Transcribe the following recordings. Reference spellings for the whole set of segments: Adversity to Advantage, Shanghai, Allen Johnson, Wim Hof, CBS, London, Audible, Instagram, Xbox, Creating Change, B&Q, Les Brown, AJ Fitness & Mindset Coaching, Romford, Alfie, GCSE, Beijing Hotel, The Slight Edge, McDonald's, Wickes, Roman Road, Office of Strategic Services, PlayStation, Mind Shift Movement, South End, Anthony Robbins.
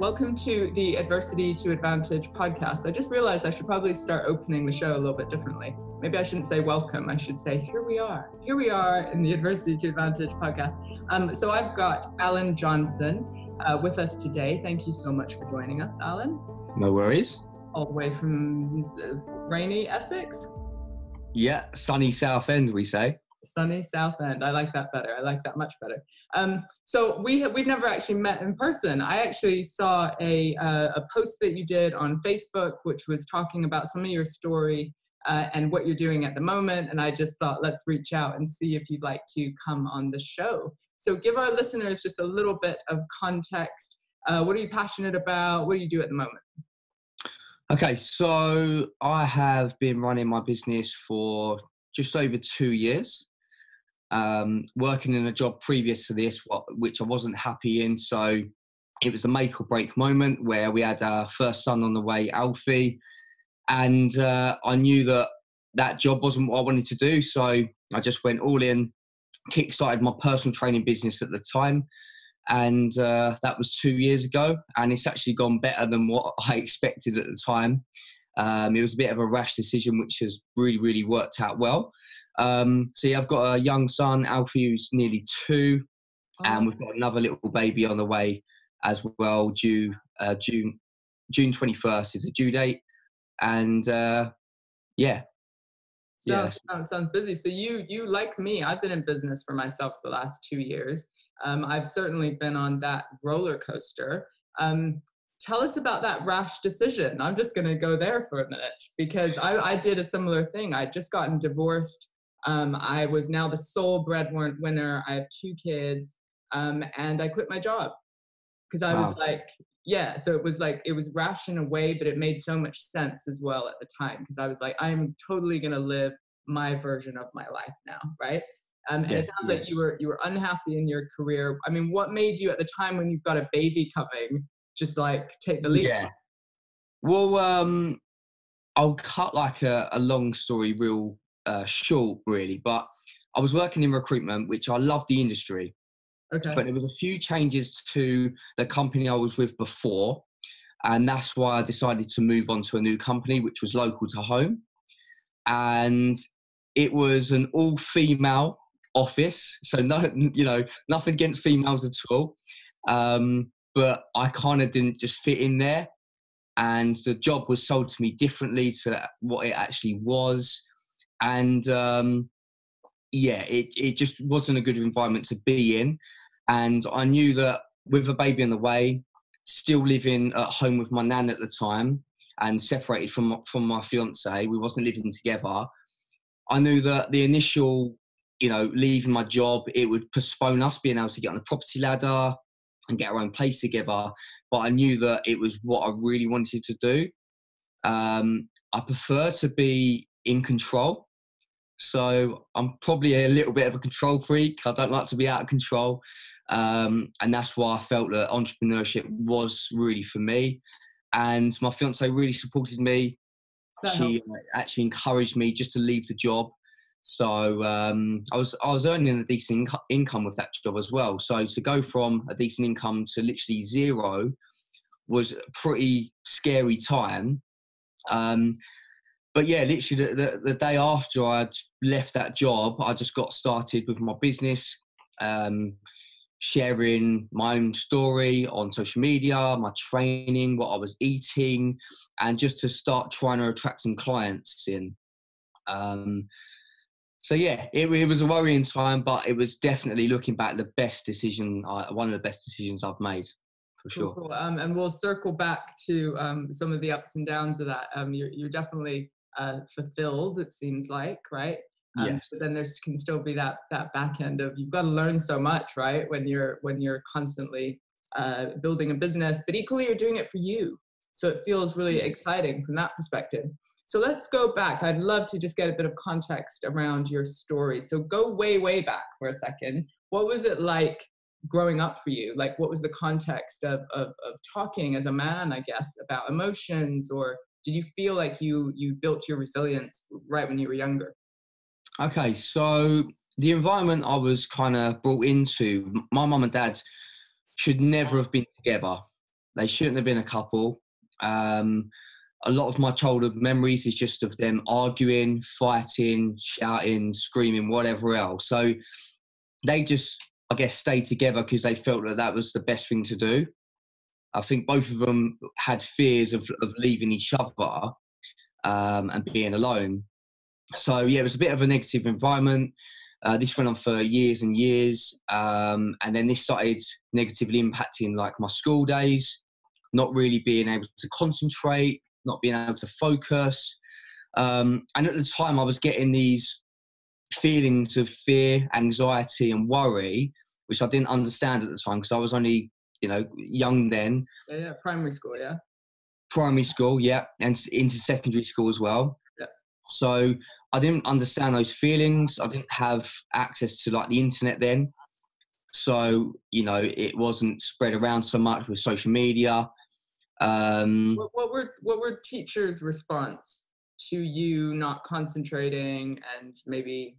Welcome to the Adversity to Advantage podcast. I just realized I should probably start opening the show a little bit differently. Maybe I shouldn't say welcome. I should say, here we are. Here we are in the Adversity to Advantage podcast. So I've got Allen Johnson with us today. Thank you so much for joining us, Allen. No worries. All the way from rainy Essex? Yeah, sunny South End, we say. Sunny South End. I like that better. I like that much better. So we've never actually met in person. I actually saw a post that you did on Facebook, which was talking about some of your story and what you're doing at the moment. And I just thought, let's reach out and see if you'd like to come on the show. So give our listeners just a little bit of context. What are you passionate about? What do you do at the moment? Okay, so I have been running my business for just over 2 years. Working in a job previous to this, which I wasn't happy in. So it was a make or break moment where we had our first son on the way, Alfie, and I knew that job wasn't what I wanted to do. So I just went all in, kickstarted my personal training business at the time. And that was 2 years ago. And it's actually gone better than what I expected at the time. It was a bit of a rash decision, which has really, really worked out well. So I've got a young son, Alfie, who's nearly two, and we've got another little baby on the way as well. Due June 21st is a due date, and Sounds busy. So you like me, I've been in business for myself the last 2 years. I've certainly been on that roller coaster. Tell us about that rash decision. I'm just going to go there for a minute because I did a similar thing. I'd just gotten divorced. I was now the sole breadwinner. I have two kids, and I quit my job because I was like, yeah. So it was like, it was rash in a way, but it made so much sense as well at the time because I was like, I'm totally going to live my version of my life now, right? And yes, it sounds like you were unhappy in your career. I mean, what made you at the time when you've got a baby coming just like take the leap? Yeah. Well, I'll cut like a long story real short, really. But I was working in recruitment, which I love the industry. Okay. But there was a few changes to the company I was with before, and that's why I decided to move on to a new company, which was local to home, and it was an all-female office. So no, nothing against females at all. But I kind of didn't just fit in there. And the job was sold to me differently to what it actually was. And it just wasn't a good environment to be in. And I knew that with a baby on the way, still living at home with my nan at the time and separated from my fiance, we wasn't living together. I knew that the initial, leaving my job, it would postpone us being able to get on the property ladder and get our own place together. But I knew that it was what I really wanted to do. I prefer to be in control. So I'm probably a little bit of a control freak. I don't like to be out of control. And that's why I felt that entrepreneurship was really for me. And my fiance really supported me. She actually encouraged me just to leave the job. So I was earning a decent income with that job as well. So to go from a decent income to literally zero was a pretty scary time. But yeah, literally the day after I'd left that job, I just got started with my business, sharing my own story on social media, my training, what I was eating, and just to start trying to attract some clients in. So yeah, it was a worrying time, but it was definitely, looking back, one of the best decisions I've made, for sure. Cool. And we'll circle back to some of the ups and downs of that. You're definitely fulfilled, it seems like, right? Yes. But then there can still be that back end of, you've got to learn so much, right? When you're constantly building a business, but equally you're doing it for you. So it feels really exciting from that perspective. So let's go back. I'd love to just get a bit of context around your story. So go way, way back for a second. What was it like growing up for you? Like, what was the context of talking as a man, I guess, about emotions? Or did you feel like you built your resilience right when you were younger? Okay, so the environment I was kind of brought into, my mum and dad should never have been together. They shouldn't have been a couple. A lot of my childhood memories is just of them arguing, fighting, shouting, screaming, whatever else. So they just, I guess, stayed together because they felt that that was the best thing to do. I think both of them had fears of leaving each other and being alone. So, yeah, it was a bit of a negative environment. This went on for years and years. And then this started negatively impacting, like, my school days, not really being able to concentrate, not being able to focus. And at the time, I was getting these feelings of fear, anxiety and worry, which I didn't understand at the time because I was only, you know, young then. Yeah, primary school, yeah. Primary school, yeah, and into secondary school as well. Yeah. So I didn't understand those feelings. I didn't have access to, like, the internet then. So, you know, it wasn't spread around so much with social media. What were teachers' response to you not concentrating and maybe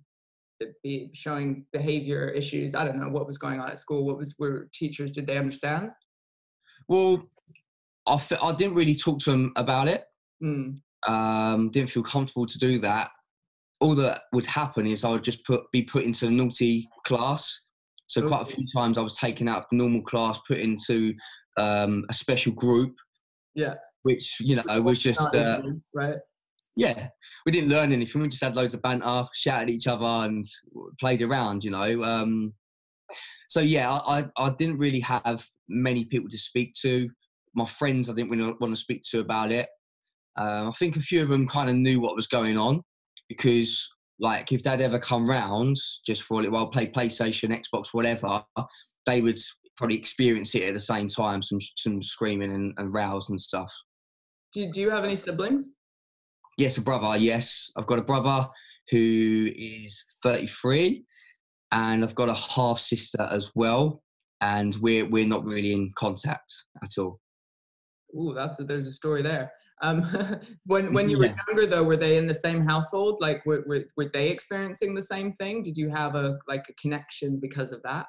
showing behavior issues? I don't know what was going on at school. Were teachers, did they understand? Well, I didn't really talk to them about it. Didn't feel comfortable to do that. All that would happen is I would just be put into a naughty class. So quite a few times I was taken out of the normal class, put into a special group. Yeah. Which, you know, was just... right. Yeah. We didn't learn anything. We just had loads of banter, shouted at each other and played around, you know. So, yeah, I didn't really have many people to speak to. My friends I didn't really want to speak to about it. I think a few of them kind of knew what was going on because, like, if they'd ever come round just for a little while, play PlayStation, Xbox, whatever, they would... probably experience it at the same time, some screaming and rows and stuff. Do you have any siblings? Yes, a brother, yes. I've got a brother who is 33 and I've got a half-sister as well, and we're not really in contact at all. Ooh, there's a story there. When you were younger, though, were they in the same household? Like, were they experiencing the same thing? Did you have a connection because of that?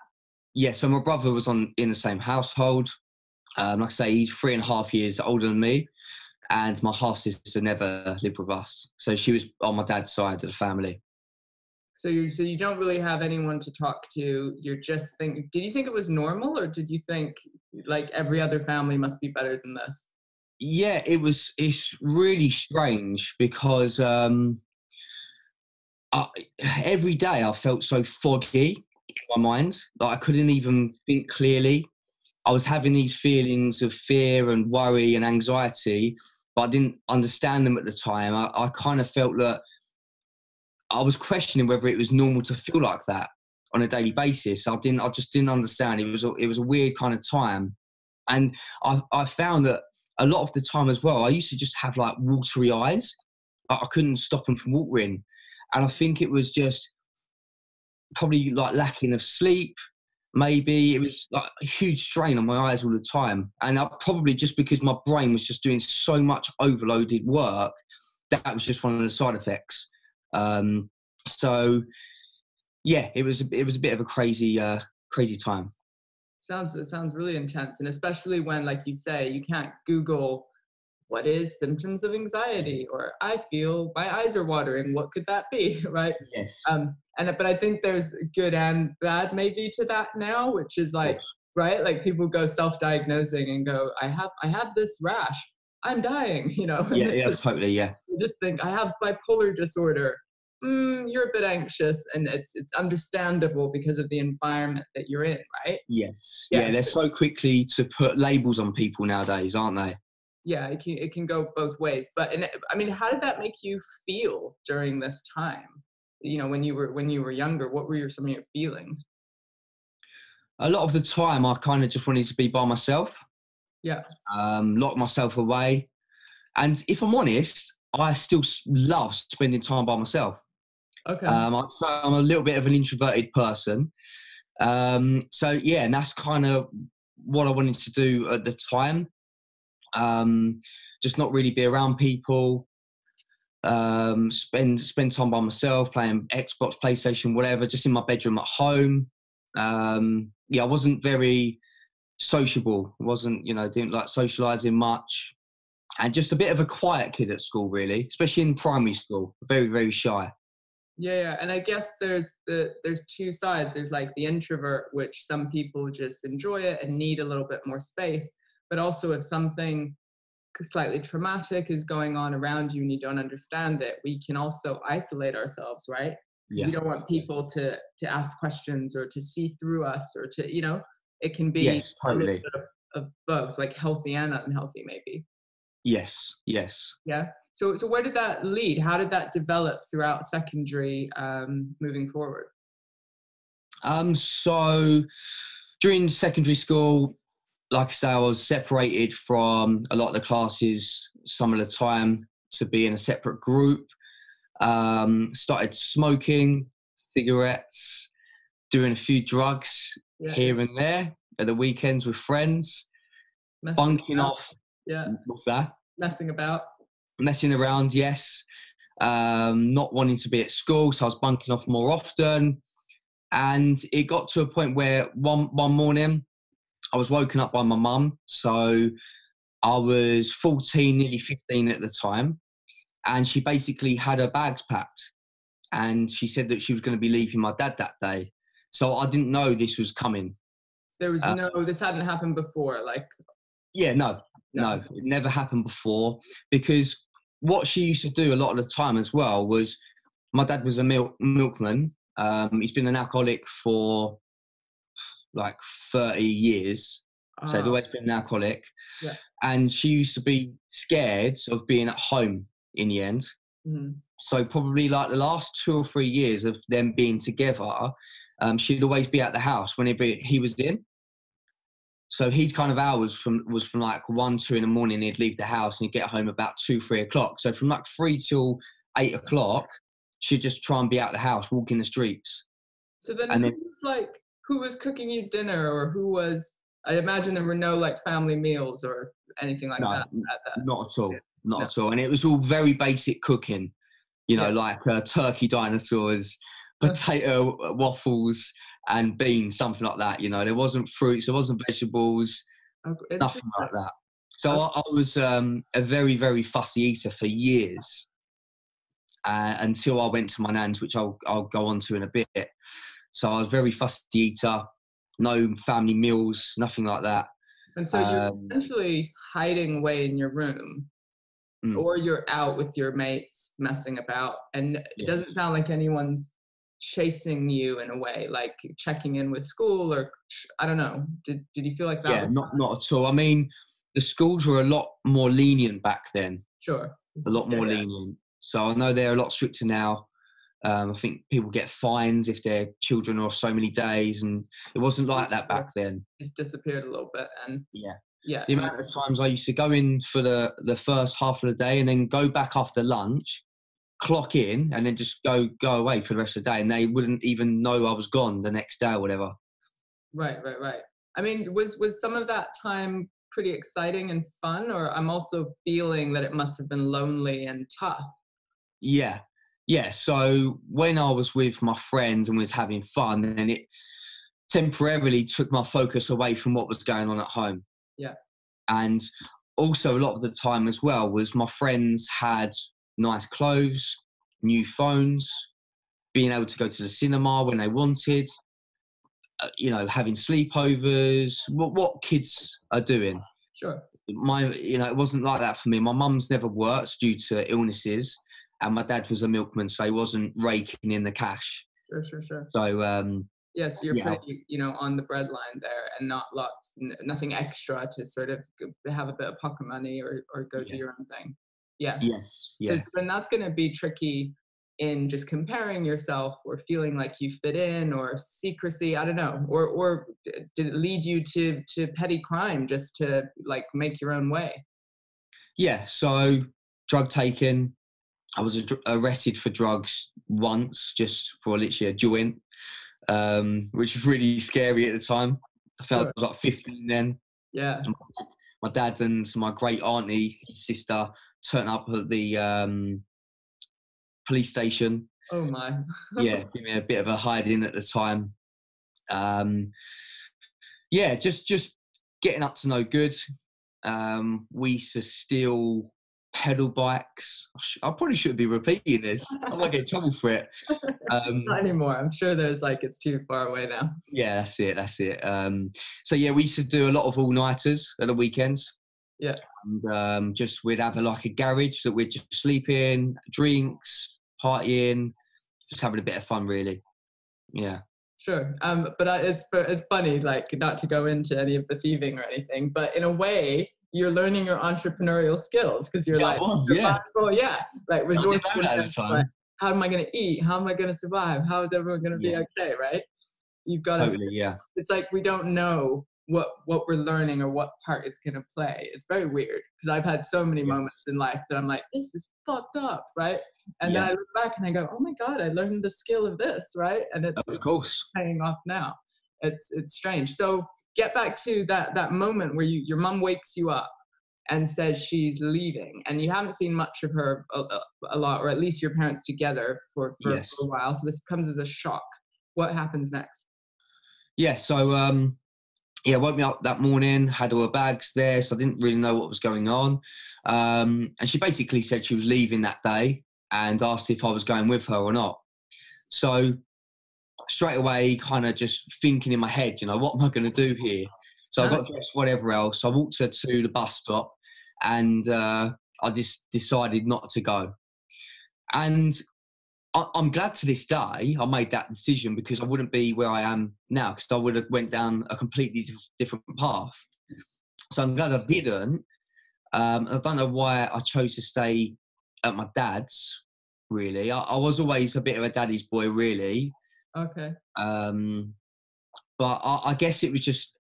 Yeah, so my brother was in the same household. Like I say, he's 3.5 years older than me. And my half-sister never lived with us. So she was on my dad's side of the family. So you don't really have anyone to talk to. You're just thinking, did you think it was normal? Or did you think, like, every other family must be better than this? Yeah, it's really strange because every day I felt so foggy. In my mind, like, I couldn't even think clearly. I was having these feelings of fear and worry and anxiety, but I didn't understand them at the time. I kind of felt that I was questioning whether it was normal to feel like that on a daily basis. I just didn't understand. It was a weird kind of time, and I found that a lot of the time as well, I used to just have, like, watery eyes. I couldn't stop them from watering, and I think it was just probably, like, lacking of sleep, maybe. It was, like, a huge strain on my eyes all the time. And I probably, just because my brain was just doing so much overloaded work, that was just one of the side effects. So, yeah, it was a bit of a crazy time. It sounds really intense. And especially when, like you say, you can't Google what is symptoms of anxiety, or I feel my eyes are watering, what could that be, right? Yes. But I think there's good and bad maybe to that now, which is, like, right? Like, people go self-diagnosing and go, I have this rash, I'm dying, you know? Yeah, totally, yeah. You just think, I have bipolar disorder. You're a bit anxious, and it's understandable because of the environment that you're in, right? Yes. Yeah, they're so quickly to put labels on people nowadays, aren't they? Yeah, it can go both ways. But, and I mean, how did that make you feel during this time? You know, when you were younger, what were some of your feelings? A lot of the time, I kind of just wanted to be by myself. Yeah. Lock myself away. And if I'm honest, I still love spending time by myself. Okay. I'd say I'm a little bit of an introverted person. So, yeah, and that's kind of what I wanted to do at the time. Just not really be around people, spend time by myself, playing Xbox, PlayStation, whatever, just in my bedroom at home. Yeah, I wasn't very sociable. Didn't like socializing much, and just a bit of a quiet kid at school, really, especially in primary school. Very, very shy. Yeah, and I guess there's two sides. There's like the introvert, which some people just enjoy it and need a little bit more space. But also, if something slightly traumatic is going on around you and you don't understand it, we can also isolate ourselves, right? Yeah. We don't want people to ask questions or to see through us or to, it can be yes, totally. Of both, like healthy and unhealthy, maybe. Yes, yes. Yeah. So where did that lead? How did that develop throughout secondary moving forward? So during secondary school, like I say, I was separated from a lot of the classes some of the time to be in a separate group. Started smoking cigarettes, doing a few drugs here and there at the weekends with friends, bunking off. Yeah. What's that? Messing around, yes. Not wanting to be at school, so I was bunking off more often. And it got to a point where one morning I was woken up by my mum. So I was 14, nearly 15 at the time. And she basically had her bags packed. And she said that she was going to be leaving my dad that day. So I didn't know this was coming. So there was this hadn't happened before. No, it never happened before, because what she used to do a lot of the time as well was, my dad was a milkman. He's been an alcoholic for like 30 years. Oh. So he'd always been an alcoholic. Yeah. And she used to be scared of being at home in the end. Mm-hmm. So probably like the last 2 or 3 years of them being together, she'd always be at the house whenever he was in. So his kind of hours was from like 1, 2 in the morning. He'd leave the house and he'd get home about 2, 3 o'clock. So from like 3 till 8 o'clock, she'd just try and be out of the house, walking the streets. So then it was like, who was cooking you dinner, or who was, I imagine there were no like family meals or anything like that. Not at all. Not at all. And it was all very basic cooking, like turkey dinosaurs, potato waffles, and beans, something like that. There wasn't fruits, there wasn't vegetables, nothing like that. So I was a very, very fussy eater for years, until I went to my nan's, which I'll go on to in a bit. So I was a very fussy eater, no family meals, nothing like that. And so you're essentially hiding away in your room, or you're out with your mates messing about, and it doesn't sound like anyone's chasing you in a way, like checking in with school, or I don't know. Did you feel like that? Yeah, not at all. I mean, the schools were a lot more lenient back then. Sure. A lot more lenient. So I know they're a lot stricter now. I think people get fines if their children are off so many days, and it wasn't like that back then. It's disappeared a little bit, and yeah. The amount of times I used to go in for the first half of the day and then go back after lunch, clock in, and then just go away for the rest of the day, and they wouldn't even know I was gone the next day or whatever. Right. I mean, was some of that time pretty exciting and fun, or I'm also feeling that it must have been lonely and tough? Yeah. So when I was with my friends and was having fun, then it temporarily took my focus away from what was going on at home. Yeah. And also a lot of the time as well was my friends had nice clothes, new phones, being able to go to the cinema when they wanted, having sleepovers, what kids are doing. Sure. It wasn't like that for me. My mum's never worked due to illnesses, and my dad was a milkman, so he wasn't raking in the cash. Sure. So, so you're pretty, on the breadline there, and nothing extra to sort of have a bit of pocket money or go do your own thing. Yeah. Yes. Yeah. And that's going to be tricky in just comparing yourself or feeling like you fit in, or secrecy. I don't know. Or did it lead you to petty crime just to like make your own way? Yeah. So drug taking. I was arrested for drugs once, just for literally a joint, which was really scary at the time. I felt I was like 15 then. Yeah. My dad and my great auntie, his sister, turn up at the police station. Oh my. Yeah, give me a bit of a hide in at the time. Just getting up to no good. We used to steal pedal bikes. I probably shouldn't be repeating this. I might get in trouble for it. Not anymore. I'm sure there's like, it's too far away now. Yeah, that's it. That's it. So yeah, we used to do a lot of all-nighters at the weekends. Yeah. And just we'd have a garage that we'd just sleep in, drinks, partying, just having a bit of fun, really. Yeah. Sure. But it's funny, like, not to go into any of the thieving or anything, but in a way, you're learning your entrepreneurial skills because you're like resourceful. Like, how am I going to eat? How am I going to survive? How is everyone going to be okay? Right? You've got totally, to. Yeah. It's like we don't know what we're learning or what part it's going to play. It's very weird because I've had so many moments in life that I'm like, this is fucked up, right? And then I look back and I go, oh my God, I learned the skill of this, right? And it's of course paying off now. It's strange. So get back to that moment where your mum wakes you up and says she's leaving, and you haven't seen much of her a lot, or at least your parents together for a while. So this comes as a shock. What happens next? Yeah. So woke me up that morning, had all her bags there, so I didn't really know what was going on. And she basically said she was leaving that day and asked if I was going with her or not. So straight away, kind of just thinking in my head, you know, what am I going to do here? So I got dressed, whatever else. So I walked her to the bus stop, and I just decided not to go. And I'm glad to this day I made that decision, because I wouldn't be where I am now, because I would have went down a completely different path. So I'm glad I didn't. I don't know why I chose to stay at my dad's, really. I was always a bit of a daddy's boy, really. Okay. But I guess it was just,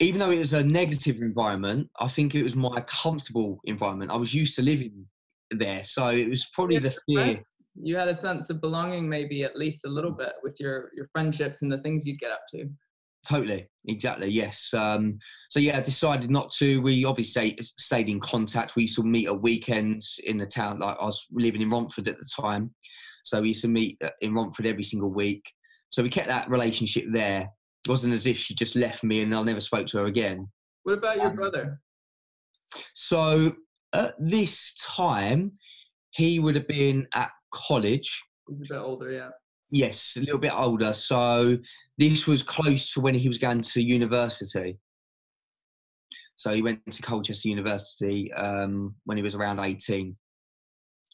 even though it was a negative environment, I think it was my comfortable environment. I was used to living there, so it was probably the fear. You had a sense of belonging, maybe, at least a little bit, with your friendships and the things you'd get up to. Totally, exactly, yes. So yeah, I decided not to. We obviously stayed in contact. We used to meet at weekends in the town. Like, I was living in Romford at the time, so we used to meet in Romford every single week. So we kept that relationship there. It wasn't as if she just left me and I never spoke to her again. What about your brother? So at this time, he would have been at college. He's a bit older, yeah. Yes, a little bit older. So this was close to when he was going to university. So he went to Colchester University when he was around 18.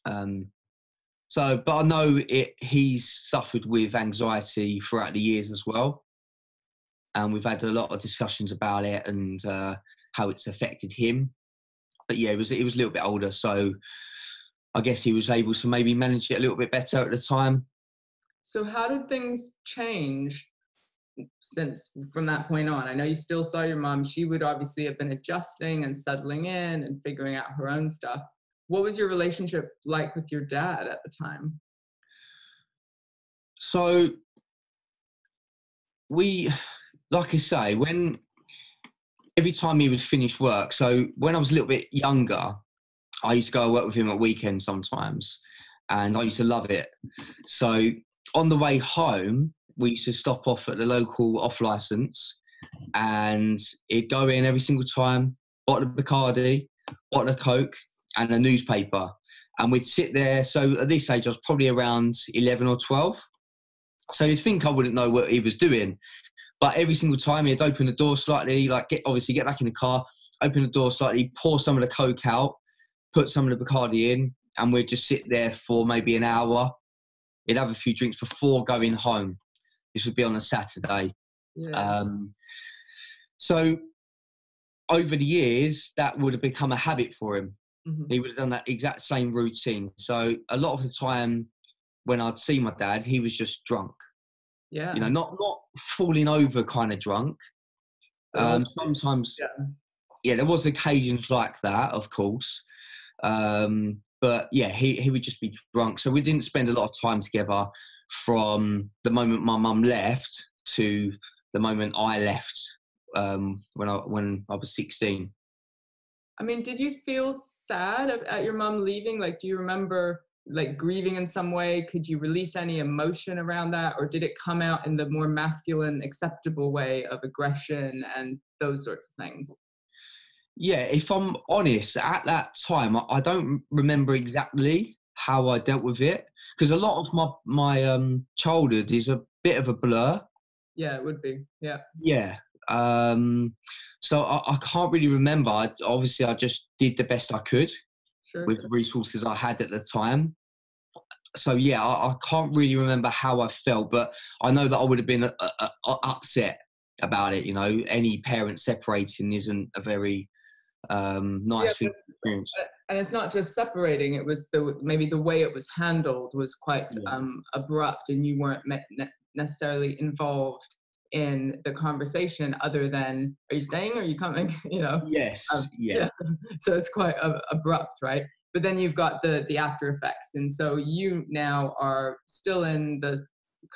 But I know he's suffered with anxiety throughout the years as well. And we've had a lot of discussions about it and how it's affected him. But yeah, it was a little bit older. So I guess he was able to maybe manage it a little bit better at the time. So how did things change from that point on? I know you still saw your mom. She would obviously have been adjusting and settling in and figuring out her own stuff. What was your relationship like with your dad at the time? So we, like I say, every time he would finish work, so when I was a little bit younger, I used to go and work with him at weekends sometimes, and I used to love it. So on the way home, we used to stop off at the local off-licence, and he'd go in every single time, bottle of Bacardi, bottle of Coke, and a newspaper, and we'd sit there. So at this age, I was probably around 11 or 12. So you'd think I wouldn't know what he was doing, but every single time he'd open the door slightly, like get back in the car, open the door slightly, pour some of the Coke out, put some of the Bacardi in, and we'd just sit there for maybe an hour. He'd have a few drinks before going home. This would be on a Saturday. Yeah. So over the years, that would have become a habit for him. Mm-hmm. He would have done that exact same routine. So a lot of the time when I'd see my dad, he was just drunk. Yeah. You know, not falling over kind of drunk. Sometimes, yeah, there was occasions like that, of course. But yeah, he would just be drunk. So we didn't spend a lot of time together from the moment my mum left to the moment I left when I was 16. I mean, did you feel sad at your mum leaving? Like, do you remember like grieving in some way? Could you release any emotion around that? Or did it come out in the more masculine, acceptable way of aggression and those sorts of things? Yeah, if I'm honest, at that time, I don't remember exactly how I dealt with it, because a lot of my childhood is a bit of a blur. Yeah, it would be. Yeah. Yeah. So I can't really remember. Obviously, I just did the best I could with the resources I had at the time. So, yeah, I can't really remember how I felt, but I know that I would have been upset about it. You know, any parent separating isn't a very nice thing to experience. And it's not just separating. It was maybe the way it was handled was quite abrupt, and you weren't necessarily involved in the conversation other than, are you staying or are you coming? You know? Yes. So it's quite abrupt, right? But then you've got the after effects. And so you now are still in the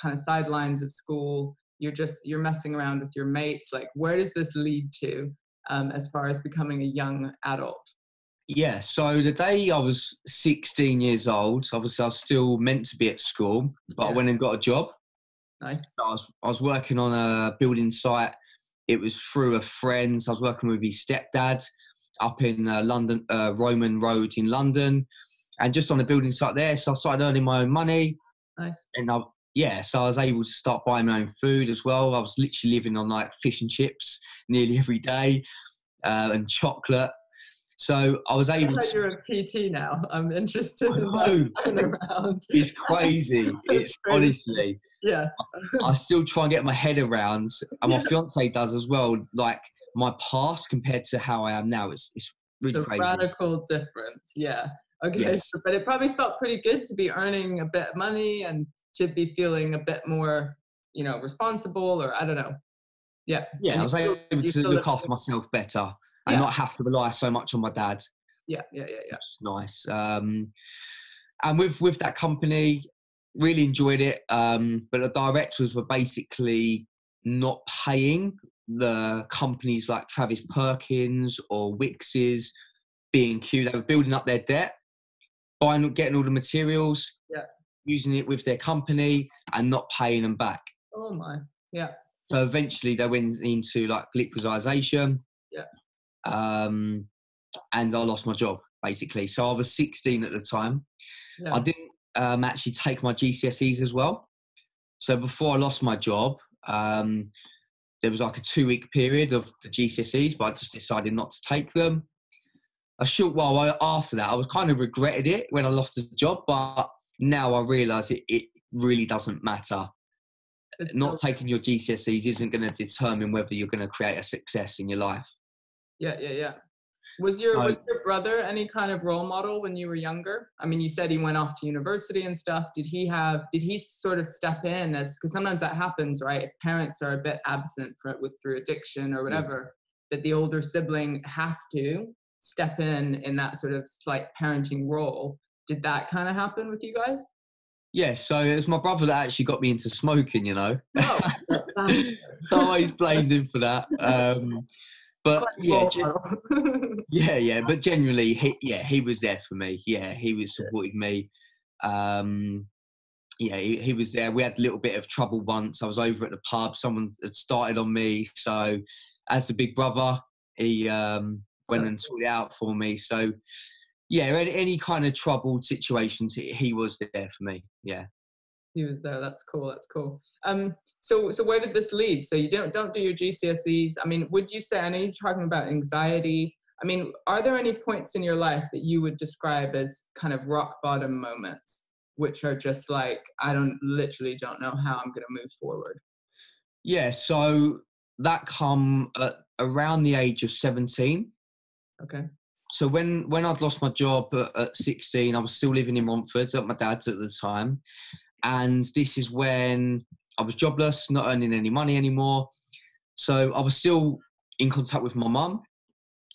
kind of sidelines of school. You're messing around with your mates. Like, where does this lead to as far as becoming a young adult? Yeah. So the day I was 16 years old, obviously I was still meant to be at school, but I went and got a job. Nice. I was working on a building site. It was through a friend. So I was working with his stepdad up in London, Roman Road in London, and just on the building site there. So I started earning my own money. Nice. And so I was able to start buying my own food as well. I was literally living on like fish and chips nearly every day and chocolate. So I was able to... You're a PT now. I'm interested in around. It's crazy. It's crazy. Honestly... Yeah. I still try and get my head around, and my fiance does as well, like my past compared to how I am now. It's really crazy. It's a radical difference, yeah. Okay, yes. So, but it probably felt pretty good to be earning a bit of money and to be feeling a bit more, you know, responsible, or I don't know. Yeah. Yeah, and I was able to look after myself better and not have to rely so much on my dad. Yeah. It's nice. And with that company... Really enjoyed it, but the directors were basically not paying the companies like Travis Perkins or Wickes, B&Q. They were building up their debt, getting all the materials, using it with their company, and not paying them back. Oh my, yeah. So eventually they went into like liquidization, and I lost my job basically. So I was 16 at the time. Yeah. I didn't actually take my GCSEs as well. So before I lost my job, there was like a 2-week period of the GCSEs, but I just decided not to take them. A short while after that, I was kind of regretted it when I lost the job, but now I realise it really doesn't matter. Not taking your GCSEs isn't going to determine whether you're going to create a success in your life. Yeah. Was your brother any kind of role model when you were younger? I mean, you said he went off to university and stuff. Did he sort of step in as, because sometimes that happens, right? If parents are a bit absent through addiction or whatever, that the older sibling has to step in that sort of slight parenting role. Did that kind of happen with you guys? Yeah, so it was my brother that actually got me into smoking, you know. Oh, so I always blamed him for that. But but generally, he was there for me. Yeah, he was supporting me. He was there. We had a little bit of trouble once. I was over at the pub. Someone had started on me. So as the big brother, he went and sorted it out for me. So yeah, any kind of troubled situations, he was there for me. Yeah. He was there. That's cool. So where did this lead? So you don't do your GCSEs. I mean, would you say, I know you're talking about anxiety. I mean, are there any points in your life that you would describe as kind of rock bottom moments, which are just like, I literally don't know how I'm going to move forward? Yeah. So that come at around the age of 17. Okay. So when I'd lost my job at 16, I was still living in Romford at my dad's at the time. And this is when I was jobless, not earning any money anymore. So I was still in contact with my mum,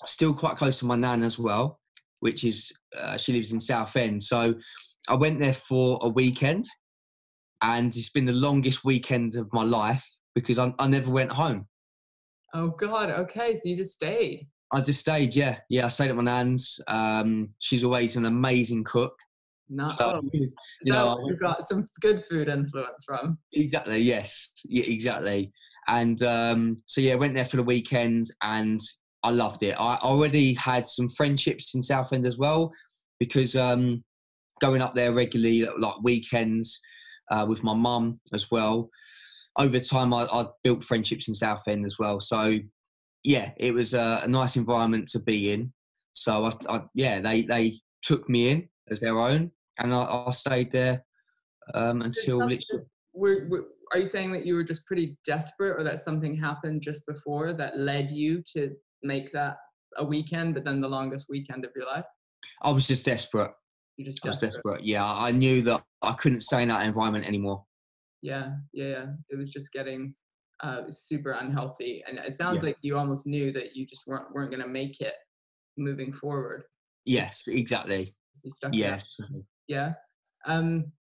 still quite close to my nan as well, which is, she lives in South End. So I went there for a weekend, and it's been the longest weekend of my life because I never went home. Oh God, okay, so you just stayed. I just stayed, yeah. Yeah, I stayed at my nan's. She's always an amazing cook. You got some good food influence from. Exactly, yes. Yeah, exactly. And so, went there for the weekend, and I loved it. I already had some friendships in Southend as well, because going up there regularly, like weekends, with my mum as well. Over time, I built friendships in Southend as well. So, yeah, it was a nice environment to be in. So, they took me in as their own, and I stayed there until literally... Are you saying that you were just pretty desperate, or that something happened just before that led you to make that a weekend, but then the longest weekend of your life? I was just desperate. You're just desperate. I was desperate. Yeah, I knew that I couldn't stay in that environment anymore. Yeah. It was just getting super unhealthy, and it sounds like you almost knew that you just weren't going to make it moving forward. Yes, exactly. You stuck. Yes. Yeah.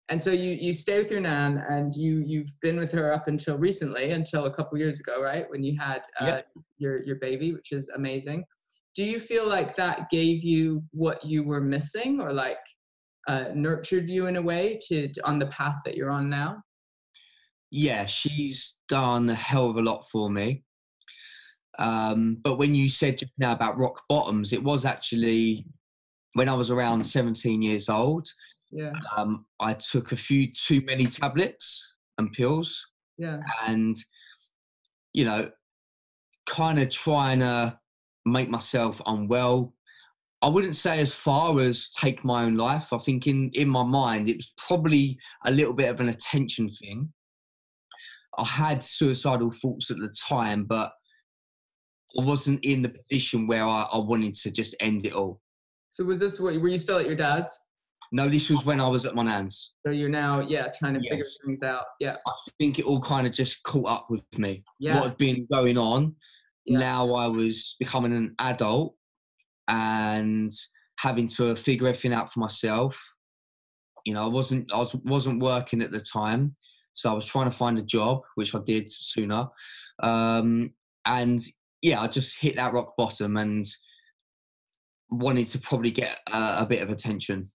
And so you stay with your nan, and you've been with her up until recently, until a couple years ago, right? When you had your baby, which is amazing. Do you feel like that gave you what you were missing, or like nurtured you in a way to on the path that you're on now? Yeah, she's done a hell of a lot for me. But when you said just now about rock bottoms, it was actually when I was around 17 years old. Yeah. I took a few too many tablets and pills. Yeah. And, you know, kind of trying to make myself unwell. I wouldn't say as far as take my own life. I think in my mind, it was probably a little bit of an attention thing. I had suicidal thoughts at the time, but I wasn't in the position where I wanted to just end it all. So was this, were you still at your dad's? No, this was when I was at my nan's. So you're now, trying to figure things out. Yeah. I think it all kind of just caught up with me. Yeah. What had been going on. Yeah. Now I was becoming an adult and having to figure everything out for myself. You know, I wasn't working at the time. So I was trying to find a job, which I did sooner. And I just hit that rock bottom and wanted to probably get a bit of attention.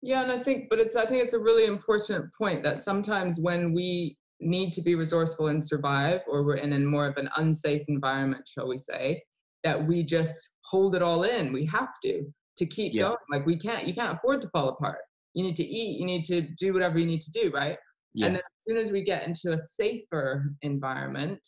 Yeah, and I think it's a really important point that sometimes when we need to be resourceful and survive, or we're in a more of an unsafe environment, shall we say, that we just hold it all in. We have to keep going. Like you can't afford to fall apart. You need to eat, you need to do whatever you need to do, right? Yeah. And then as soon as we get into a safer environment,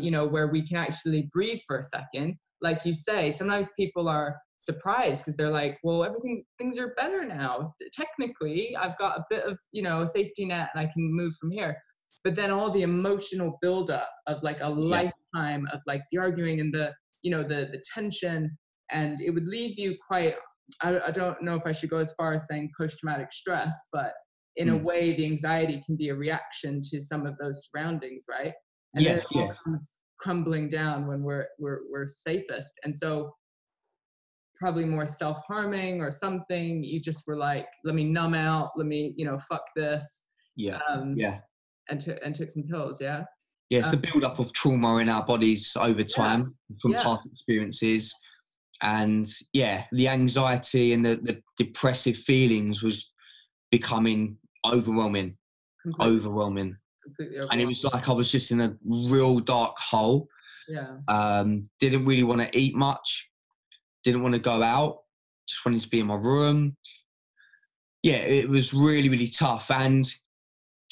you know, where we can actually breathe for a second, like you say, sometimes people are surprised because they're like, well, things are better now. Technically, I've got a bit of, you know, a safety net and I can move from here. But then all the emotional buildup of like a lifetime of like the arguing and the, you know, the tension, and it would leave you quite, I don't know if I should go as far as saying post-traumatic stress, but in a way the anxiety can be a reaction to some of those surroundings, right? And then it all comes crumbling down when we're safest. And so probably more self-harming or something. You just were like, let me numb out, let me, you know, fuck this. Yeah. And took some pills. Yeah. Yeah. It's the build up of trauma in our bodies over time from past experiences. And the anxiety and the depressive feelings was becoming overwhelming. Completely overwhelming. And it was like, I was just in a real dark hole. Yeah. Didn't really want to eat much. Didn't want to go out, just wanted to be in my room. Yeah, it was really, really tough. And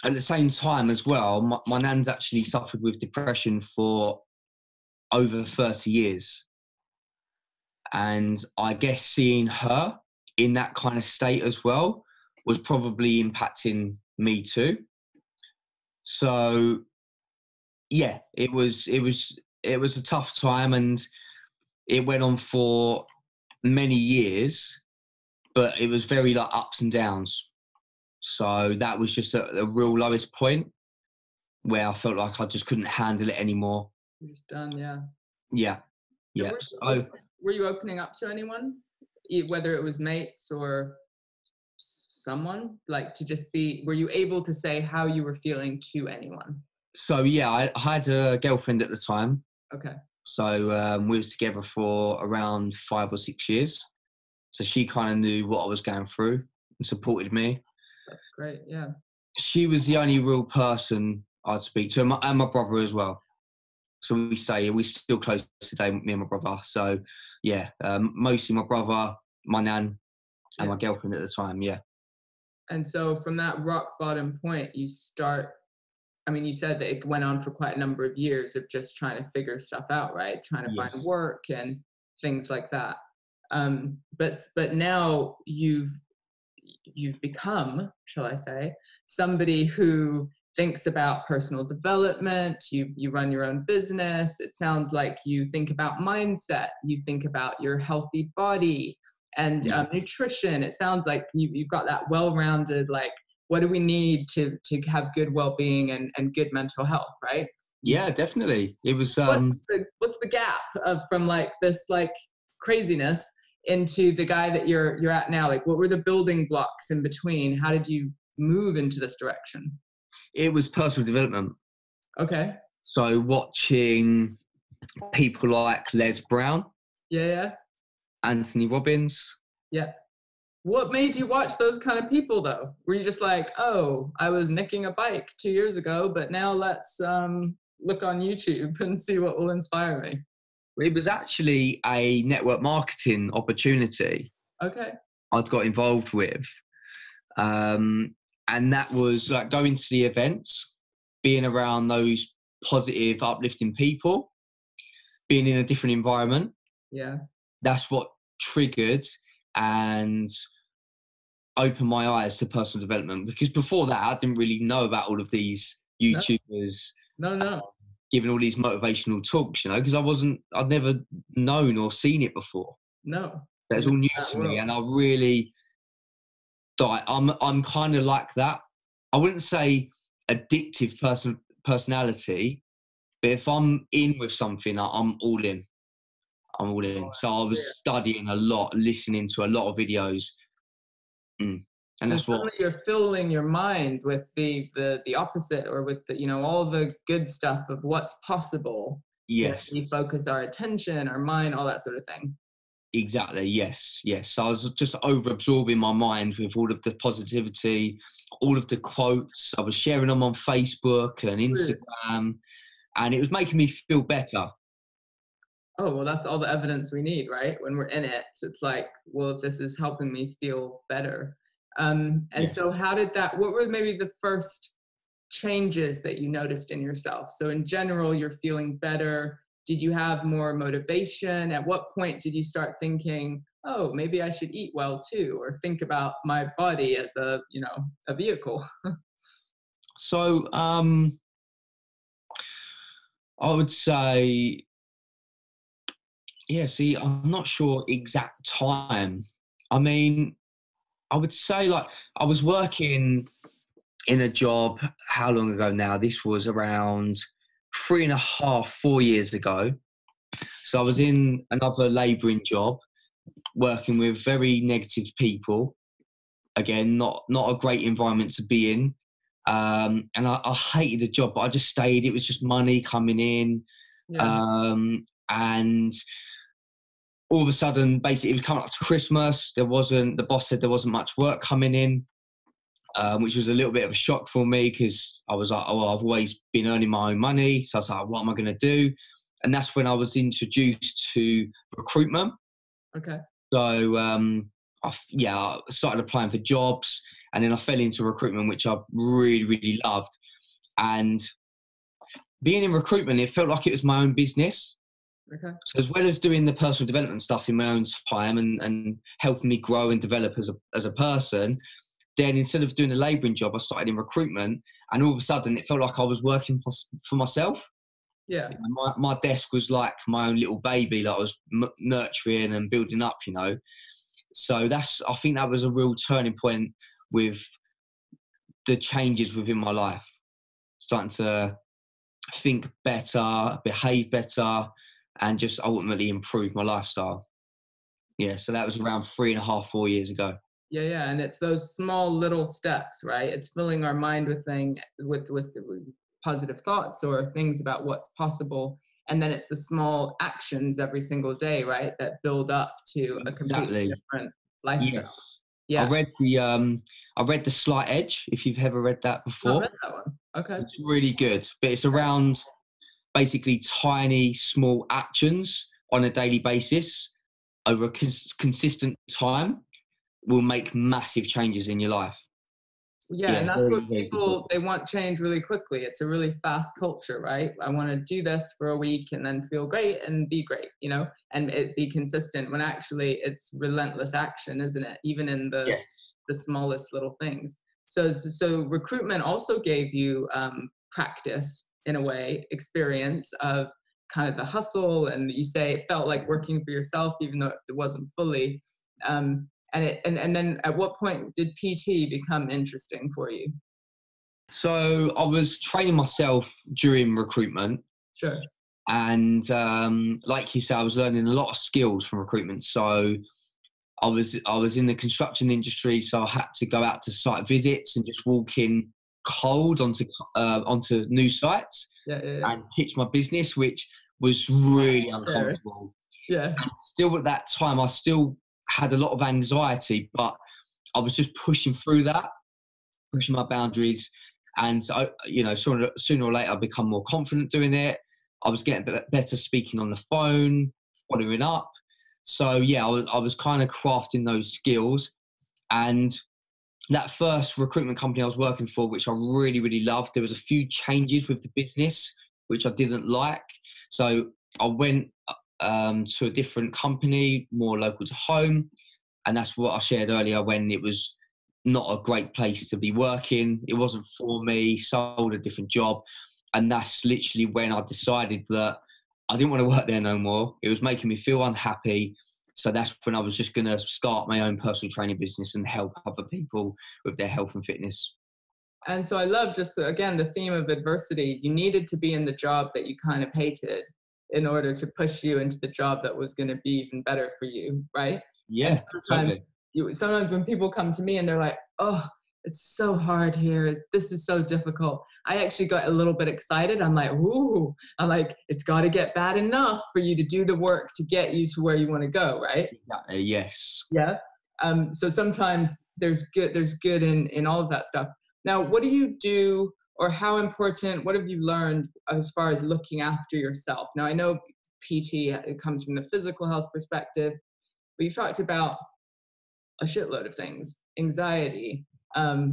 at the same time as well, my nan's actually suffered with depression for over 30 years. And I guess seeing her in that kind of state as well was probably impacting me too. So yeah, it was a tough time, and it went on for many years, but it was very like ups and downs. So that was just a real lowest point where I felt like I just couldn't handle it anymore. It was done, yeah. Were you opening up to anyone, whether it was mates or someone, like to just be? Were you able to say how you were feeling to anyone? So yeah, I had a girlfriend at the time. Okay. So we was together for around 5 or 6 years. So she kind of knew what I was going through and supported me. That's great, yeah. She was the only real person I'd speak to, and my brother as well. So we say we're still close today, me and my brother. So yeah, mostly my brother, my nan, and my girlfriend at the time. Yeah. And so from that rock bottom point, you start, I mean, you said that it went on for quite a number of years of just trying to figure stuff out, right? Trying to find work and things like that. But now you've become, shall I say, somebody who thinks about personal development. You run your own business. It sounds like you think about mindset. You think about your healthy body and nutrition. It sounds like you've got that well-rounded, like, what do we need to have good well-being and good mental health, right? Yeah, definitely. It was what's the gap from like this like craziness into the guy that you're at now? Like, what were the building blocks in between? How did you move into this direction? It was personal development. Okay. So watching people like Les Brown. Yeah, yeah. Anthony Robbins. Yeah. What made you watch those kind of people, though? Were you just like, oh, I was nicking a bike 2 years ago, but now let's look on YouTube and see what will inspire me? It was actually a network marketing opportunity. Okay. I'd got involved with. And that was like going to the events, being around those positive, uplifting people, being in a different environment. Yeah. That's what triggered and opened my eyes to personal development, because before that, I didn't really know about all of these YouTubers. No. Giving all these motivational talks, you know, because I'd never known or seen it before. No. That's all new to me. And I really, I'm kind of like that. I wouldn't say addictive personality, but if I'm in with something, I'm all in. I'm all in. So I was studying a lot, listening to a lot of videos. And so that's what you're filling your mind with, the opposite, or with the, you know, all the good stuff of what's possible. Yes. We focus our attention, our mind, all that sort of thing. Exactly. Yes. Yes. So I was just over absorbing my mind with all of the positivity, all of the quotes. I was sharing them on Facebook and Instagram, and it was making me feel better. Oh, well, that's all the evidence we need, right? When we're in it, it's like, well, if this is helping me feel better. So how did that, what were maybe the first changes that you noticed in yourself? So in general, you're feeling better. Did you have more motivation? At what point did you start thinking, oh, maybe I should eat well too, or think about my body as a, you know, a vehicle? So I would say, yeah, see, I'm not sure exact time. I mean, I would say, like, I was working in a job, how long ago now? This was around 4 years ago. So I was in another labouring job, working with very negative people. Again, not a great environment to be in. And I hated the job, but I just stayed. It was just money coming in. Yeah. And all of a sudden, basically, it was coming up to Christmas. The boss said there wasn't much work coming in, which was a little bit of a shock for me, because I was like, oh, well, I've always been earning my own money. So I was like, what am I going to do? And that's when I was introduced to recruitment. Okay. So, I started applying for jobs, and then I fell into recruitment, which I really, really loved. And being in recruitment, it felt like it was my own business. Okay. So as well as doing the personal development stuff in my own time and helping me grow and develop as a person, then instead of doing a labouring job, I started in recruitment, and all of a sudden it felt like I was working for myself. Yeah. My desk was like my own little baby that I was nurturing and building up, you know. So I think that was a real turning point with the changes within my life. Starting to think better, behave better, and just ultimately improve my lifestyle. Yeah, so that was around 4 years ago. Yeah, yeah, and it's those small little steps, right? It's filling our mind with positive thoughts or things about what's possible, and then it's the small actions every single day, right, that build up to a completely different lifestyle. Yes. Yeah. I read The Slight Edge, if you've ever read that before. I read that one. Okay. It's really good, but it's around basically tiny, small actions on a daily basis over a consistent time will make massive changes in your life. Yeah, and that's what people, they want change really quickly. It's a really fast culture, right? I want to do this for a week and then feel great and be great, you know, and it be consistent, when actually it's relentless action, isn't it? Even in the the smallest little things. So recruitment also gave you practice, in a way, experience of kind of the hustle, and you say it felt like working for yourself, even though it wasn't fully. And then at what point did PT become interesting for you? So I was training myself during recruitment. Sure. And like you said, I was learning a lot of skills from recruitment. So I was in the construction industry, so I had to go out to site visits and just walk in cold onto new sites and pitch my business, which was really uncomfortable. Yeah. And still at that time, I still had a lot of anxiety, but I was just pushing through that, pushing my boundaries. And I, you know, sooner or later, I become more confident doing it. I was getting better speaking on the phone, following up. So yeah, I was kind of crafting those skills. And that first recruitment company I was working for, which I really, really loved, there was a few changes with the business, which I didn't like. So I went to a different company, more local to home. And that's what I shared earlier, when it was not a great place to be working. It wasn't for me, sold a different job. And that's literally when I decided that I didn't want to work there no more. It was making me feel unhappy. So that's when I was just going to start my own personal training business and help other people with their health and fitness. And so I love just, again, the theme of adversity. You needed to be in the job that you kind of hated in order to push you into the job that was going to be even better for you, right? Yeah, totally. Sometimes when people come to me and they're like, oh, it's so hard here. This is so difficult. I actually got a little bit excited. I'm like, ooh, I'm like, it's got to get bad enough for you to do the work to get you to where you want to go, right? Yes. Yeah. So sometimes there's good in all of that stuff. Now, what do you do? Or how important, what have you learned as far as looking after yourself? Now, I know PT, it comes from the physical health perspective, but you've talked about a shitload of things, anxiety,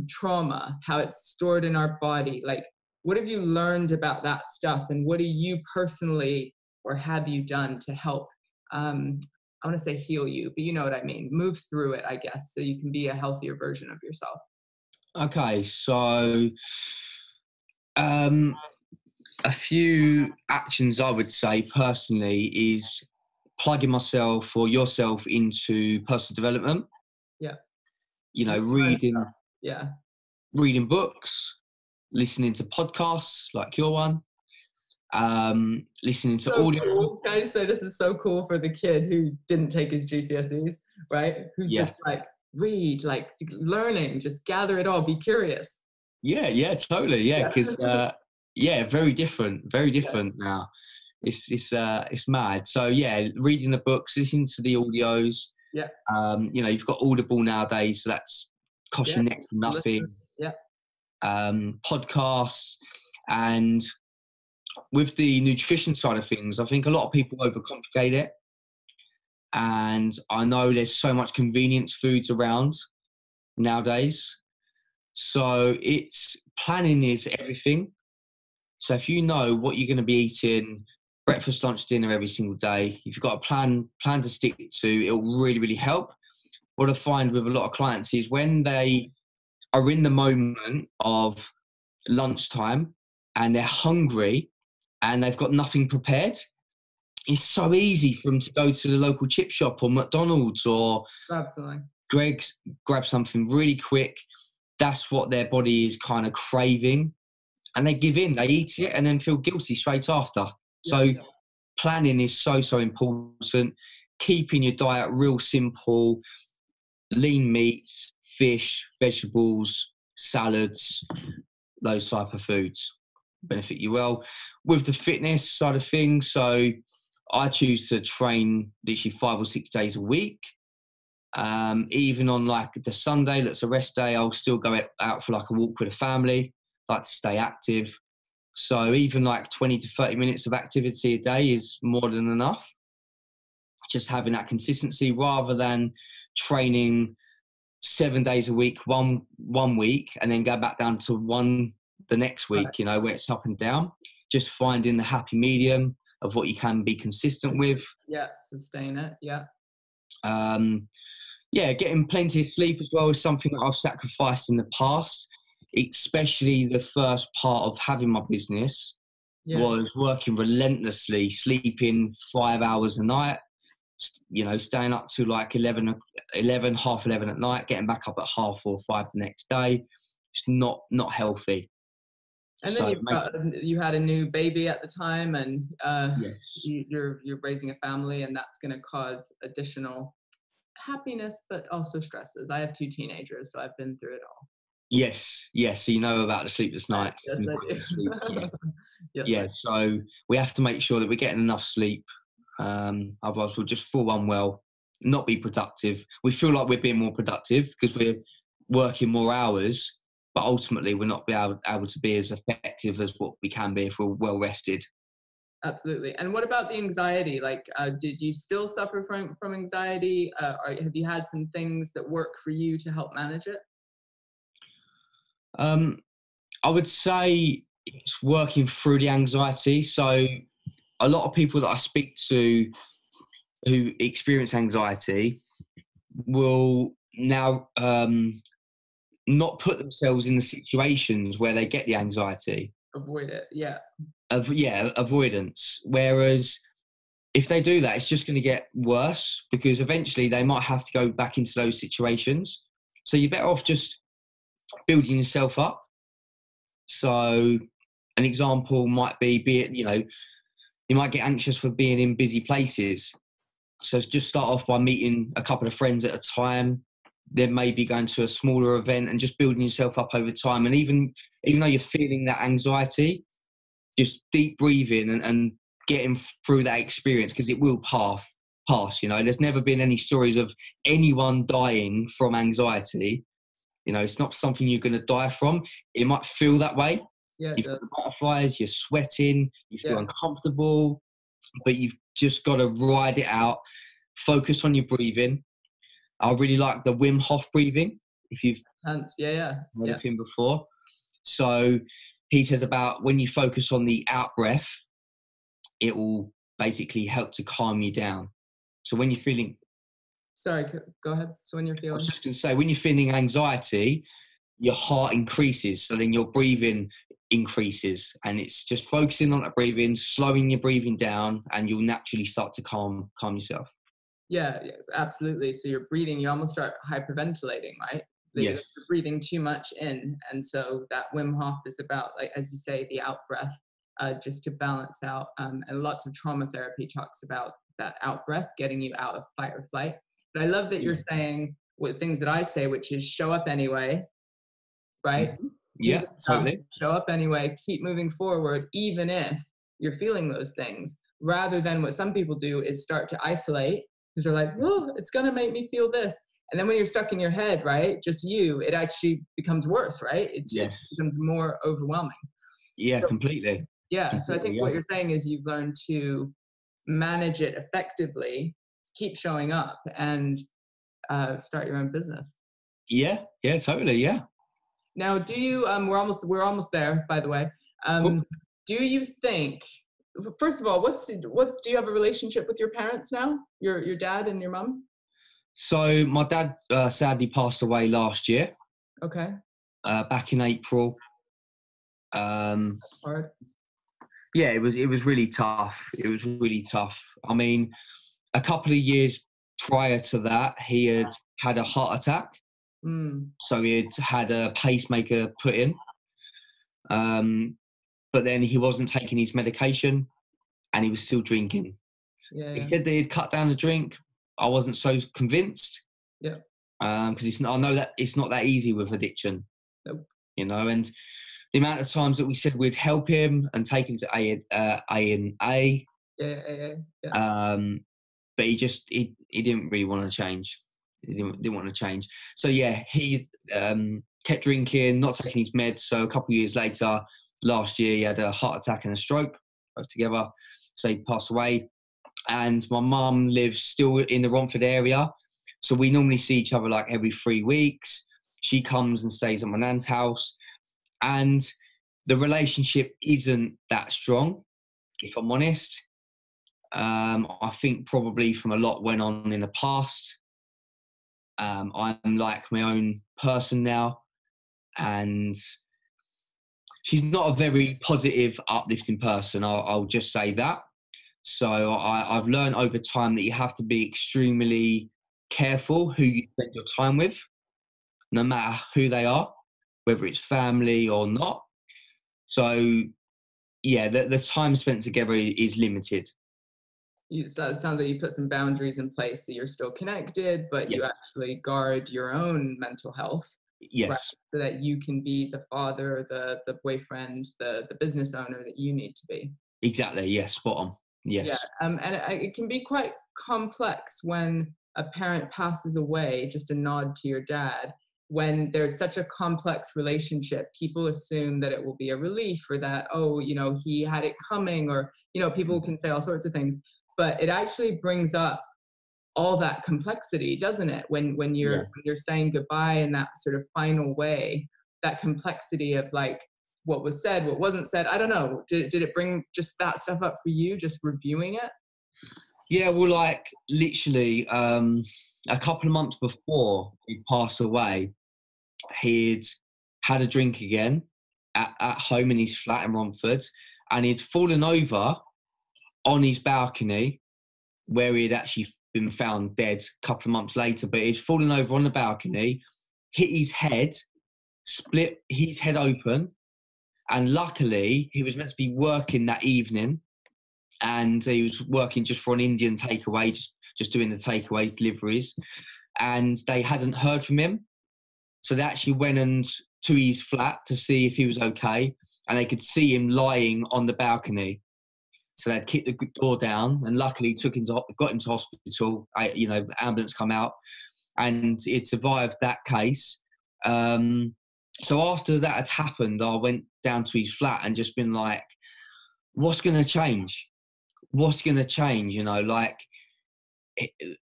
trauma, how it's stored in our body. Like, what have you learned about that stuff? And what do you personally, or have you done to help, I want to say heal you, but you know what I mean, move through it, I guess, so you can be a healthier version of yourself. Okay, so a few actions I would say personally is plugging myself or yourself into personal development. Yeah. You know, reading books, listening to podcasts like your one, listening to audio. Cool. Can I just say, this is so cool for the kid who didn't take his GCSEs, right? Who's just like, read, like learning, just gather it all, be curious. Totally. Because very different now. It's mad. So reading the books, listening to the audios. You know, you've got Audible nowadays, so that's cost you next to nothing. Podcasts. And with the nutrition side of things, I think a lot of people overcomplicate it, and I know there's so much convenience foods around nowadays. So it's, planning is everything. So if you know what you're going to be eating, breakfast, lunch, dinner every single day, if you've got a plan to stick to, it'll really, really help. What I find with a lot of clients is when they are in the moment of lunchtime and they're hungry and they've got nothing prepared, it's so easy for them to go to the local chip shop or McDonald's or Greg's, grab something really quick. That's what their body is kind of craving. And they give in, they eat it, and then feel guilty straight after. So planning is so, so important. Keeping your diet real simple, lean meats, fish, vegetables, salads, those type of foods benefit you well. With the fitness side of things, so I choose to train literally 5 or 6 days a week. Even on like the Sunday that's a rest day, I'll still go out for like a walk with a family, like to stay active. So even like 20 to 30 minutes of activity a day is more than enough. Just having that consistency rather than training 7 days a week, one week, and then go back down to one the next week, you know, where it's up and down. Just finding the happy medium of what you can be consistent with. Yeah, sustain it, yeah. Yeah, getting plenty of sleep as well is something that I've sacrificed in the past, especially the first part of having my business was working relentlessly, sleeping 5 hours a night, you know, staying up to like 11, half 11 at night, getting back up at half or 5 the next day. It's not healthy. And then so you had a new baby at the time, and yes, you're raising a family, and that's going to cause additional happiness, but also stresses. I have 2 teenagers, so I've been through it all. Yes, yes. So you know about the sleepless nights. Yes, I do. Sleep, yeah. Yes, yeah, so we have to make sure that we're getting enough sleep. Otherwise we'll just fall unwell, not be productive. We feel like we're being more productive because we're working more hours, but ultimately we're not able to be as effective as what we can be if we're well rested. Absolutely. And what about the anxiety? Like, did you still suffer from anxiety? Or have you had some things that work for you to help manage it? I would say it's working through the anxiety. So a lot of people that I speak to who experience anxiety will now not put themselves in the situations where they get the anxiety. Avoid it, yeah. Avoidance. Whereas if they do that, it's just going to get worse, because eventually they might have to go back into those situations. So you're better off just building yourself up. So an example might be it, you know, you might get anxious for being in busy places. So just start off by meeting a couple of friends at a time, then maybe going to a smaller event, and just building yourself up over time. And even though you're feeling that anxiety, just deep breathing and getting through that experience, because it will pass, you know. There's never been any stories of anyone dying from anxiety. You know, it's not something you're going to die from. It might feel that way. Yeah, you've got the butterflies, you're sweating, you feel uncomfortable, but you've just got to ride it out. Focus on your breathing. I really like the Wim Hof breathing, if you've heard of him before. So he says about when you focus on the out breath, it will basically help to calm you down. So when you're feeling... Sorry, go ahead. So when you're feeling... I was just going to say, when you're feeling anxiety, your heart increases, so then your breathing increases, and it's just focusing on that breathing, slowing your breathing down, and you'll naturally start to calm yourself. Yeah, absolutely. So you're breathing, you almost start hyperventilating, right? Yes. You're breathing too much in, and so that Wim Hof is about, like, as you say, the out breath, just to balance out, and lots of trauma therapy talks about that out breath, getting you out of fight or flight. But I love that you're saying what things that I say, which is show up anyway, right? Mm-hmm. Yeah, totally. Show up anyway, keep moving forward, even if you're feeling those things, rather than what some people do is start to isolate, because they're like, "Whoa, it's going to make me feel this." And then when you're stuck in your head, right, just you, it actually becomes worse, right? It becomes more overwhelming. Yeah, so, completely. Yeah, completely, so I think what you're saying is you've learned to manage it effectively, keep showing up, and start your own business. Yeah, totally, yeah. Now, do you, we're almost there, by the way. Do you think, first of all, do you have a relationship with your parents now? Your dad and your mum? So my dad sadly passed away last year. Okay. Back in April. That's hard. Yeah, it was really tough. It was really tough. I mean, a couple of years prior to that, he had had a heart attack. Mm. So he had had a pacemaker put in, but then he wasn't taking his medication, and he was still drinking. Yeah. He said that he'd cut down the drink. I wasn't so convinced. Yeah. Because I know that it's not that easy with addiction. Nope. You know, and the amount of times that we said we'd help him and take him to A&A. Yeah. But he didn't really want to change. He didn't want to change. So, yeah, he kept drinking, not taking his meds. So a couple of years later, Last year, he had a heart attack and a stroke both together. So he passed away. And my mum lives still in the Romford area. So we normally see each other like every 3 weeks. She comes and stays at my nan's house. And the relationship isn't that strong, if I'm honest. I think probably from a lot went on in the past. I'm like my own person now. And she's not a very positive, uplifting person. I'll just say that. So I've learned over time that you have to be extremely careful who you spend your time with, no matter who they are, whether it's family or not. So, yeah, the time spent together is limited. So it sounds like you put some boundaries in place so you're still connected, but yes, you actually guard your own mental health. Yes. Right, so that you can be the father, the boyfriend, the business owner that you need to be. Exactly. Yes. Spot on. Yes. Yeah. And it can be quite complex when a parent passes away, just a nod to your dad. When there's such a complex relationship, people assume that it will be a relief or that, oh, you know, he had it coming, or, you know, people can say all sorts of things, but it actually brings up all that complexity, doesn't it? When you're, yeah, when you're saying goodbye in that sort of final way, that complexity of like what was said, what wasn't said. I don't know. Did it bring just that stuff up for you, just reviewing it? Yeah, well, like literally a couple of months before he passed away, he'd had a drink again at home in his flat in Romford, and he'd fallen over on his balcony where he'd actually been found dead a couple of months later, but he'd fallen over on the balcony, hit his head, split his head open, and luckily he was meant to be working that evening, and he was working just for an Indian takeaway, just doing the takeaway deliveries, and they hadn't heard from him, so they actually went and to his flat to see if he was okay, and they could see him lying on the balcony. So they'd kicked the door down, and luckily got him to hospital. You know, ambulance come out, and it survived that case. So after that had happened, I went down to his flat and just been like, what's going to change? What's going to change? You know, like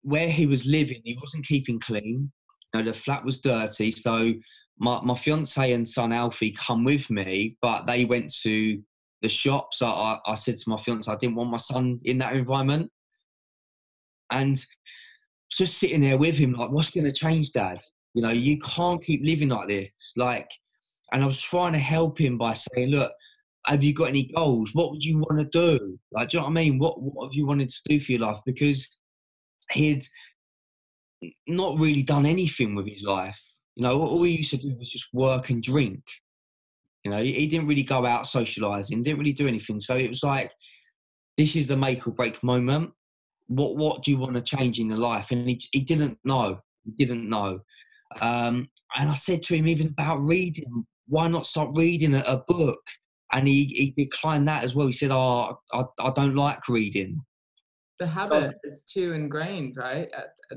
where he was living, he wasn't keeping clean. You know, the flat was dirty. So my fiance and son Alfie come with me, but they went to the shops. So I said to my fiance, I didn't want my son in that environment. And just sitting there with him, like, what's going to change, Dad? You know, you can't keep living like this. Like, and I was trying to help him by saying, look, have you got any goals? What would you want to do? Like, do you know what I mean? What have you wanted to do for your life? Because he'd not really done anything with his life. You know, all he used to do was just work and drink. You know, he didn't really go out socialising, didn't really do anything. So it was like, this is the make or break moment. What do you want to change in your life? And he didn't know. He didn't know. And I said to him even about reading. Why not start reading a book? And he declined that as well. He said, oh, I don't like reading. The habit is too ingrained, right?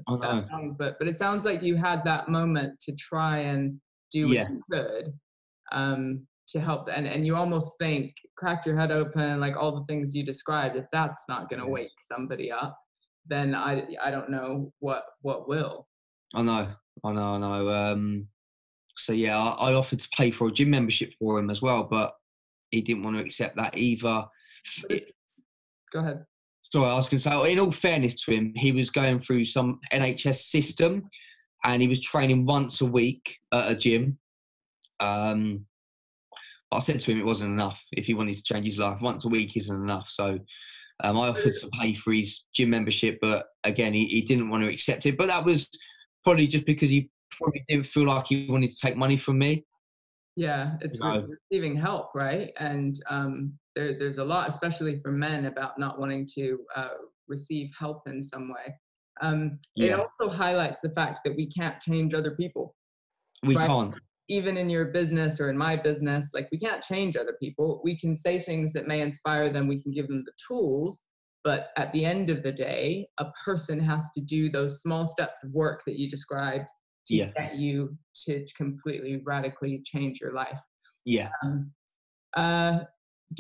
I know. But it sounds like you had that moment to try and do what you could. To help, and you almost think, cracked your head open, like all the things you described, if that's not going to wake somebody up, then I don't know what will. I know. So yeah, I offered to pay for a gym membership for him as well, but he didn't want to accept that either. Go ahead. Sorry, I was going to say, in all fairness to him, he was going through some NHS system, and he was training once a week at a gym. I said to him it wasn't enough. If he wanted to change his life, once a week isn't enough. So I offered to pay for his gym membership, but again, he didn't want to accept it. But that was probably just because he probably didn't feel like he wanted to take money from me. Yeah, it's receiving help, right? And there's a lot, especially for men, about not wanting to receive help in some way. It also highlights the fact that we can't change other people. We can't. Even in your business or in my business, like we can't change other people. We can say things that may inspire them. We can give them the tools, but at the end of the day, a person has to do those small steps of work that you described to get you to completely radically change your life. Yeah. Do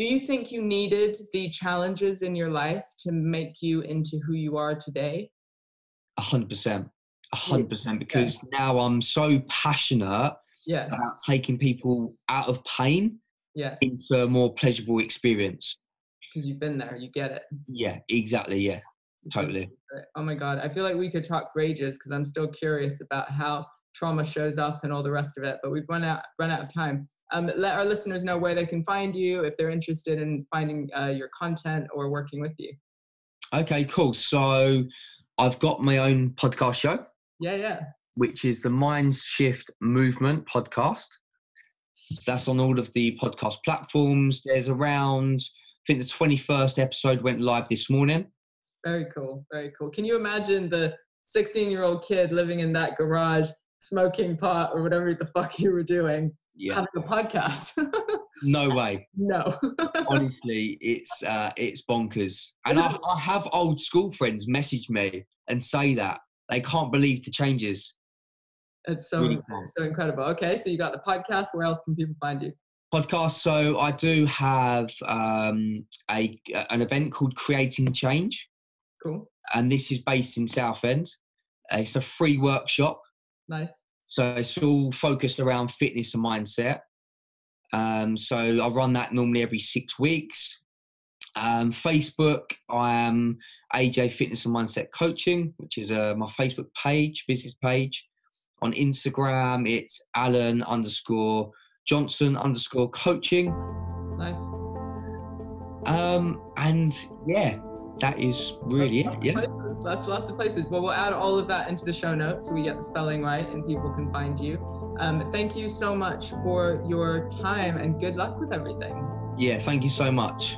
you think you needed the challenges in your life to make you into who you are today? 100%. 100%. Because now I'm so passionate about taking people out of pain into a more pleasurable experience. Because you've been there. You get it. Yeah, exactly. Yeah, totally. Oh, my God. I feel like we could talk for ages because I'm still curious about how trauma shows up and all the rest of it. But we've run out of time. Let our listeners know where they can find you if they're interested in finding your content or working with you. Okay, cool. So I've got my own podcast show. Yeah, yeah. Which is the Mind Shift Movement podcast. So that's on all of the podcast platforms. There's around, I think the 21st episode went live this morning. Very cool, very cool. Can you imagine the 16-year-old kid living in that garage, smoking pot or whatever the fuck you were doing? Yeah. Having a podcast. No way. No. Honestly, it's bonkers. And I have old school friends message me and say that they can't believe the changes. It's so, really cool. So incredible. Okay, so you got the podcast. Where else can people find you? Podcast. So I do have an event called Creating Change. Cool. And this is based in South End. It's a free workshop. Nice. So it's all focused around fitness and mindset. So I run that normally every 6 weeks. Facebook, I am AJ Fitness and Mindset Coaching, which is my Facebook page, business page. On Instagram, it's Allen_Johnson_coaching. Nice. And yeah. That is really it, yeah. That's lots of places. Well, we'll add all of that into the show notes so we get the spelling right and people can find you. Thank you so much for your time and good luck with everything. Yeah, thank you so much.